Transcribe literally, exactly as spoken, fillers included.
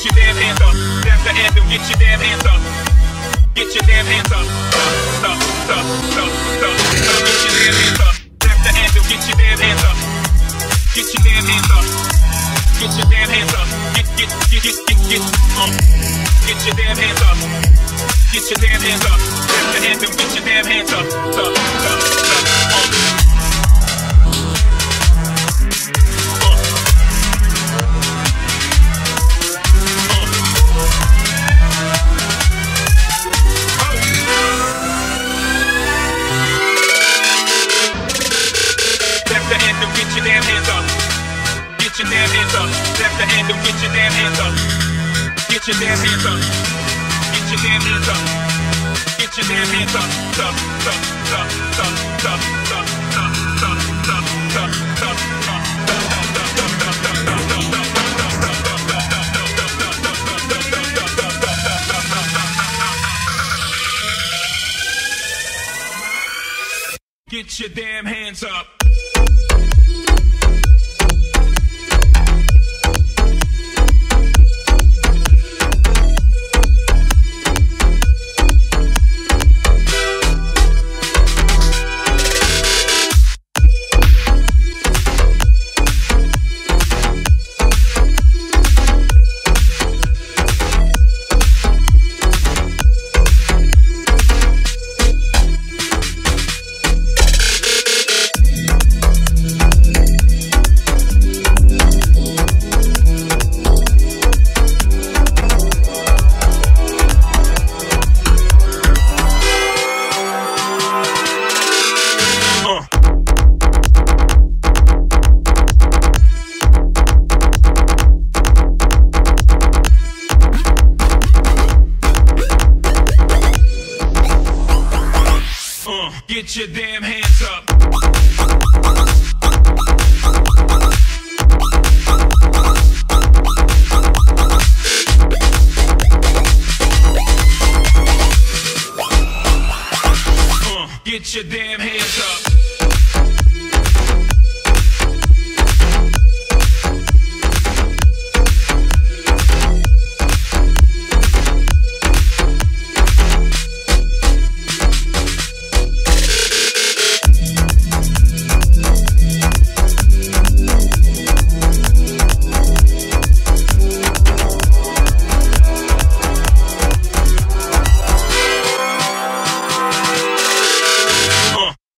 Get your damn hands up. That's the anthem. Get your damn hands up. Get your damn hands up. Stop, stop, stop, stop, stop. Get your damn hands up. That's the anthem. Get your damn hands up. Get your damn hands up. Get your damn hands up. Get, get, get, get, get, get. Um. Get your damn hands up. Get your damn hands up. That's the anthem. Get your damn hands up. Stop, stop, stop. Um. Get your damn hands up. Get your damn hands up. Get your damn hands up. Stop, stop, stop, stop, stop, stop, stop, stop, stop, stop, stop, stop, stop, stop. Get your damn hands up. Get your damn hands.